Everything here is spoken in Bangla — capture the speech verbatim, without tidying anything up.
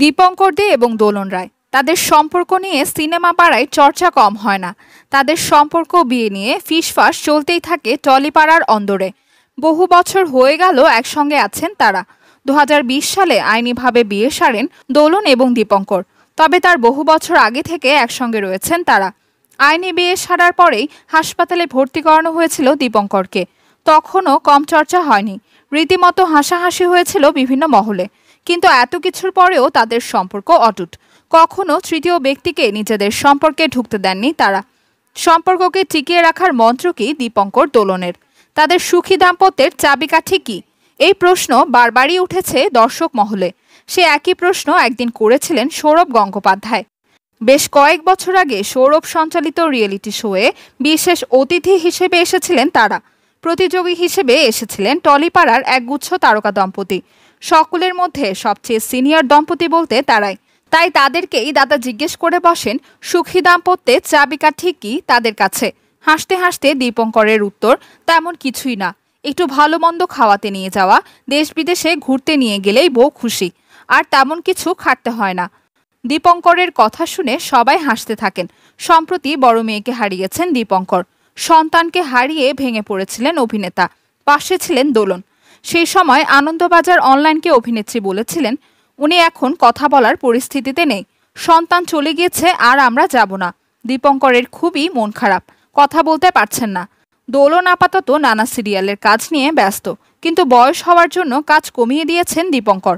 দীপঙ্কর দে এবং দোলন রায় তাদের সম্পর্ক নিয়ে সিনেমা পাড়ায় চর্চা কম হয় না। তাদের সম্পর্ক বিয়ে নিয়ে ফিসফাস চলতেই থাকে টলিপাড়ার অন্দরে। বহু বছর হয়ে গেল একসঙ্গে আছেন তারা। দু হাজার বিশ সালে আইনিভাবে বিয়ে সারেন দোলন এবং দীপঙ্কর, তবে তার বহু বছর আগে থেকে একসঙ্গে রয়েছেন তারা। আইনি বিয়ে সারার পরেই হাসপাতালে ভর্তি করানো হয়েছিল দীপঙ্করকে। তখনও কম চর্চা হয়নি, রীতিমতো হাসাহাসি হয়েছিল বিভিন্ন মহলে। কিন্তু এত কিছুর পরেও তাদের সম্পর্ক অটুট। কখনো তৃতীয় ব্যক্তিকে নিজেদের সম্পর্কে ঢুকতে দেননি তারা। সম্পর্ককে টিকিয়ে রাখার মন্ত্র কি দীপঙ্কর দোলনের? তাদের সুখী দাম্পত্যের চাবিকাঠি কি? এই প্রশ্ন বারবারই উঠেছে দর্শক মহলে। সে একই প্রশ্ন একদিন করেছিলেন সৌরভ গঙ্গোপাধ্যায়। বেশ কয়েক বছর আগে সৌরভ সঞ্চালিত রিয়েলিটি শোয়ে বিশেষ অতিথি হিসেবে এসেছিলেন তারা। প্রতিযোগী হিসেবে এসেছিলেন টলিপাড়ার একগুচ্ছ তারকা দম্পতি। সকলের মধ্যে সবচেয়ে সিনিয়র দম্পতি বলতে তারাই। তাই তাদেরকেই দাদা জিজ্ঞেস করে বসেন, সুখী দাম্পত্যের চাবিকাঠি কি তাদের কাছে? হাসতে হাসতে দীপঙ্করের উত্তর, তেমন কিছুই না। একটু ভালো মন্দ খাওয়াতে নিয়ে যাওয়া, দেশ বিদেশে ঘুরতে নিয়ে গেলেই বউ খুশি, আর তেমন কিছু খাটতে হয় না। দীপঙ্করের কথা শুনে সবাই হাসতে থাকেন। সম্প্রতি বড় মেয়েকে হারিয়েছেন দীপঙ্কর। সন্তানকে হারিয়ে ভেঙে পড়েছিলেন অভিনেতা, পাশে ছিলেন দোলন। সেই সময় আনন্দবাজার অনলাইনকে অভিনেত্রী বলেছিলেন, উনি এখন কথা বলার পরিস্থিতিতে নেই, সন্তান চলে গিয়েছে, আর আমরা যাব না। দীপঙ্করের খুবই মন খারাপ, কথা বলতে পারছেন না। দোলন আপাতত নানা সিরিয়ালের কাজ নিয়ে ব্যস্ত, কিন্তু বয়স হওয়ার জন্য কাজ কমিয়ে দিয়েছেন দীপঙ্কর।